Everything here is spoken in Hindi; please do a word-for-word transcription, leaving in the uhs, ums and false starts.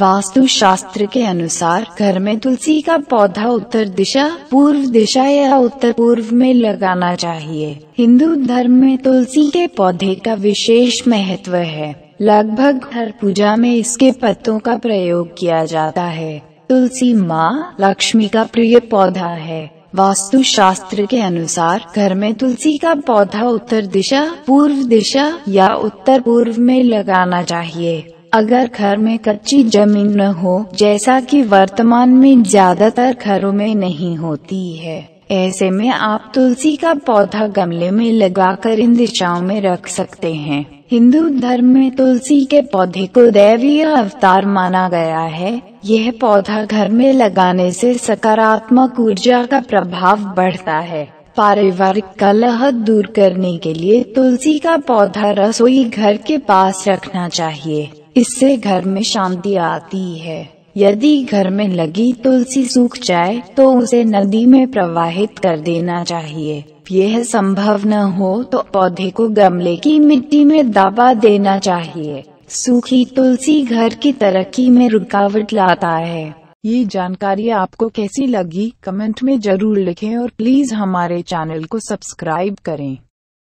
वास्तु शास्त्र के अनुसार घर में तुलसी का पौधा उत्तर दिशा, पूर्व दिशा या उत्तर पूर्व में लगाना चाहिए। हिंदू धर्म में तुलसी के पौधे का विशेष महत्व है। लगभग हर पूजा में इसके पत्तों का प्रयोग किया जाता है। तुलसी माँ लक्ष्मी का प्रिय पौधा है। वास्तु शास्त्र के अनुसार घर में तुलसी का पौधा उत्तर दिशा, पूर्व दिशा या उत्तर पूर्व में लगाना चाहिए। अगर घर में कच्ची जमीन न हो, जैसा कि वर्तमान में ज्यादातर घरों में नहीं होती है, ऐसे में आप तुलसी का पौधा गमले में लगाकर इन दिशाओं में रख सकते हैं। हिंदू धर्म में तुलसी के पौधे को दैवीय अवतार माना गया है। यह पौधा घर में लगाने से सकारात्मक ऊर्जा का प्रभाव बढ़ता है। पारिवारिक कलह दूर करने के लिए तुलसी का पौधा रसोई घर के पास रखना चाहिए। इससे घर में शांति आती है। यदि घर में लगी तुलसी सूख जाए तो उसे नदी में प्रवाहित कर देना चाहिए। यह संभव न हो तो पौधे को गमले की मिट्टी में दबा देना चाहिए। सूखी तुलसी घर की तरक्की में रुकावट लाता है। ये जानकारी आपको कैसी लगी कमेंट में जरूर लिखें और प्लीज हमारे चैनल को सब्सक्राइब करें।